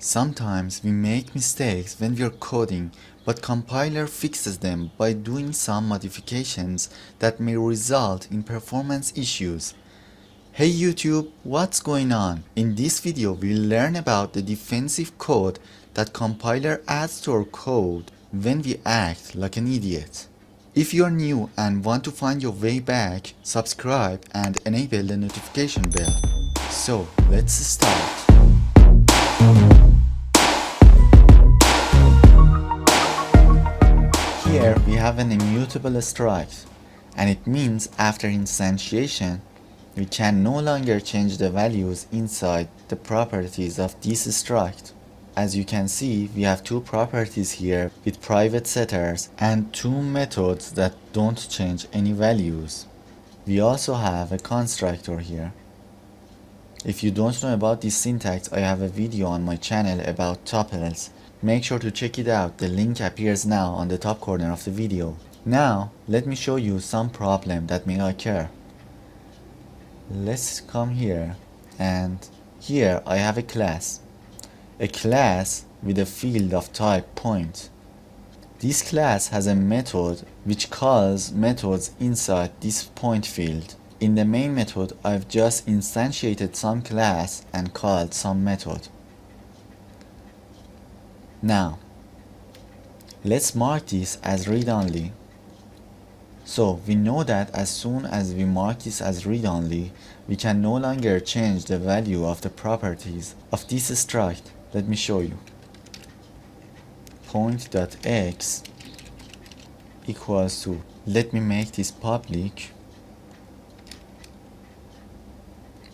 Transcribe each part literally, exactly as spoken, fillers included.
Sometimes we make mistakes when we are coding, but compiler fixes them by doing some modifications that may result in performance issues. Hey YouTube, what's going on? In this video we'll learn about the defensive code that compiler adds to our code when we act like an idiot. If you are new and want to find your way back, subscribe and enable the notification bell. So let's start. Here we have an immutable struct, and it means after instantiation we can no longer change the values inside the properties of this struct. As you can see, we have two properties here with private setters and two methods that don't change any values. We also have a constructor here. If you don't know about this syntax, I have a video on my channel about tuples. Make sure to check it out, the link appears now on the top corner of the video. Now, let me show you some problem that may occur. Let's come here, and here I have a class. A class with a field of type point. This class has a method which calls methods inside this point field. In the main method, I've just instantiated some class and called some method. Now, let's mark this as read-only. So, we know that as soon as we mark this as read-only, we can no longer change the value of the properties of this struct. Let me show you. Point.x equals to, let me make this public.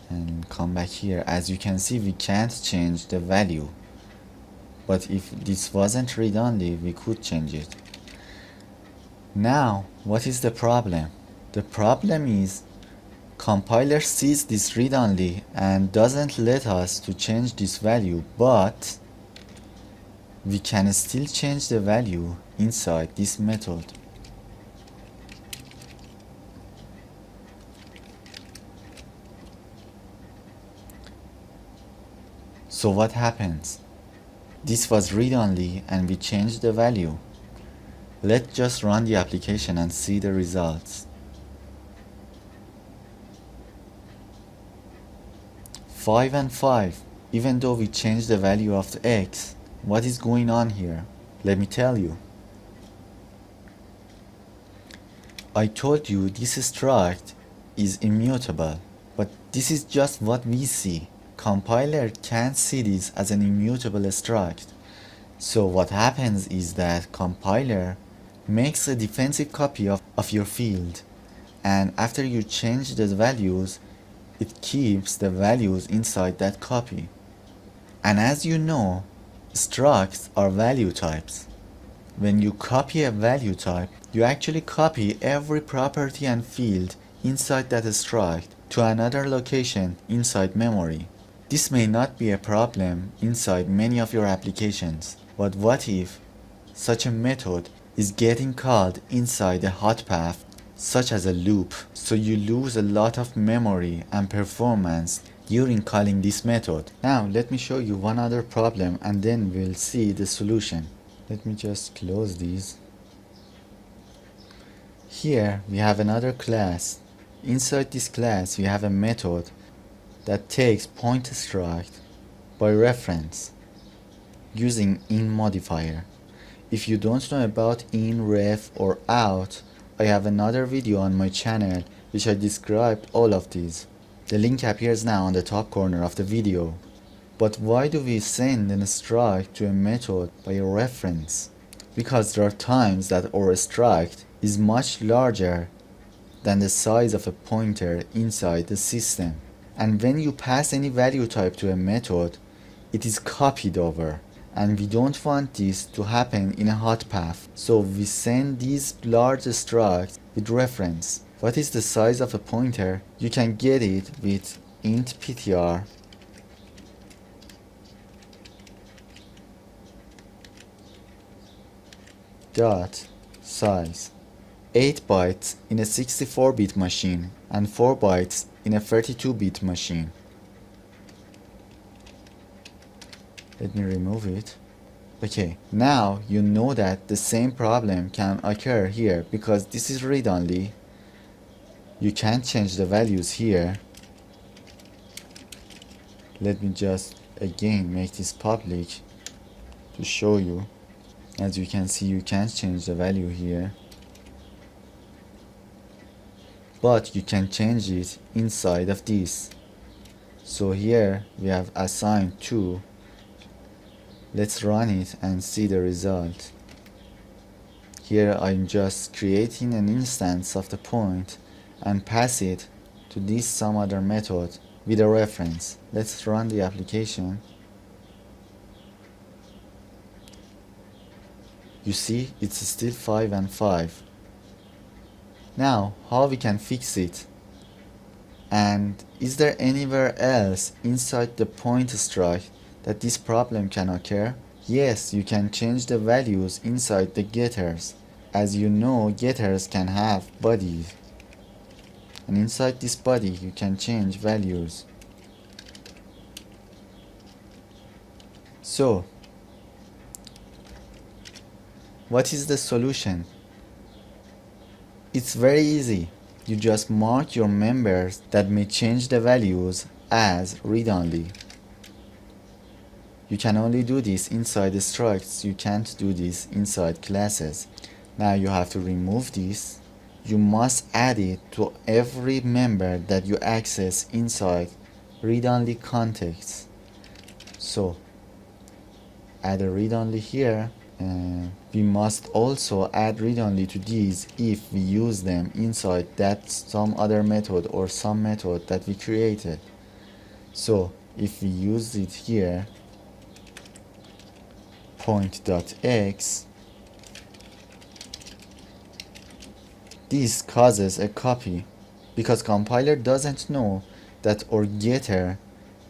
And come back here. As you can see, we can't change the value, but if this wasn't read-only we could change it. Now what is the problem? The problem is compiler sees this read-only and doesn't let us to change this value, but we can still change the value inside this method. So what happens? This was read-only and we changed the value. Let's just run the application and see the results. five and five, even though we changed the value of the x. What is going on here? Let me tell you. I told you this struct is immutable, but this is just what we see. Compiler can't see this as an immutable struct. So what happens is that compiler makes a defensive copy of, of your field, and after you change the values, it keeps the values inside that copy. And as you know, structs are value types. When you copy a value type, you actually copy every property and field inside that struct to another location inside memory. This may not be a problem inside many of your applications, but what if such a method is getting called inside a hot path, such as a loop, so you lose a lot of memory and performance during calling this method. Now let me show you one other problem and then we'll see the solution. Let me just close these. Here we have another class. Inside this class we have a method that takes point struct by reference using in modifier. If you don't know about in, ref or out, I have another video on my channel which I described all of these. The link appears now on the top corner of the video. But why do we send an struct to a method by a reference? Because there are times that our struct is much larger than the size of a pointer inside the system. And when you pass any value type to a method, it is copied over, and we don't want this to happen in a hot path, so we send these large structs with reference. What is the size of a pointer? You can get it with int ptr dot size. eight bytes in a sixty-four bit machine and four bytes in a thirty-two bit machine. Let me remove it. Okay, now you know that the same problem can occur here because this is read-only. You can't change the values here. Let me just again make this public to show you. As you can see, you can't change the value here, but you can change it inside of this. So here we have assigned two. Let's run it and see the result. Here I'm just creating an instance of the point and pass it to this some other method with a reference. Let's run the application. You see, it's still five and five. Now, how we can fix it? And is there anywhere else inside the point struct that this problem can occur? Yes, you can change the values inside the getters. As you know, getters can have bodies. And inside this body, you can change values. So, what is the solution? It's very easy. You just mark your members that may change the values as read-only. You can only do this inside the structs. You can't do this inside classes. Now you have to remove this. You must add it to every member that you access inside read-only context. So, add a read-only here. Uh, we must also add read-only to these if we use them inside that some other method or some method that we created. So if we use it here, point.x, this causes a copy because compiler doesn't know that our getter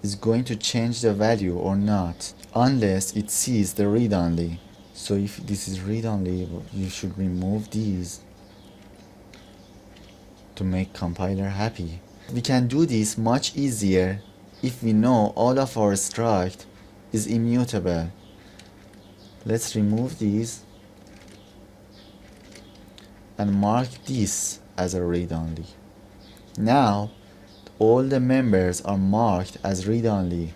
is going to change the value or not unless it sees the read-only. So if this is read-only, you should remove these to make compiler happy. We can do this much easier if we know all of our struct is immutable. Let's remove these and mark this as a read-only. Now all the members are marked as read-only,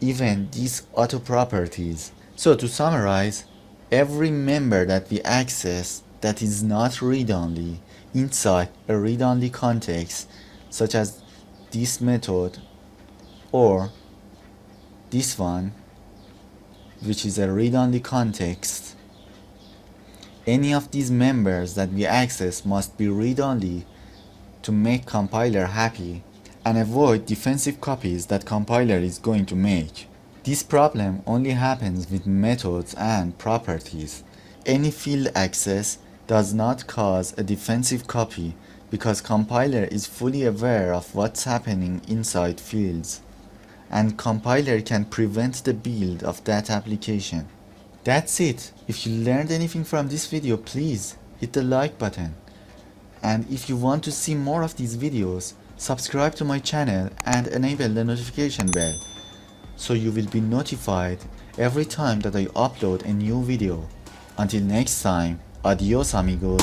even these auto properties. So to summarize, every member that we access that is not read-only inside a read-only context, such as this method or this one, which is a read-only context, any of these members that we access must be read-only to make compiler happy and avoid defensive copies that compiler is going to make. This problem only happens with methods and properties. Any field access does not cause a defensive copy because compiler is fully aware of what's happening inside fields, and compiler can prevent the build of that application. That's it. If you learned anything from this video, please hit the like button. And if you want to see more of these videos, subscribe to my channel and enable the notification bell, so you will be notified every time that I upload a new video. Until next time, adios amigos.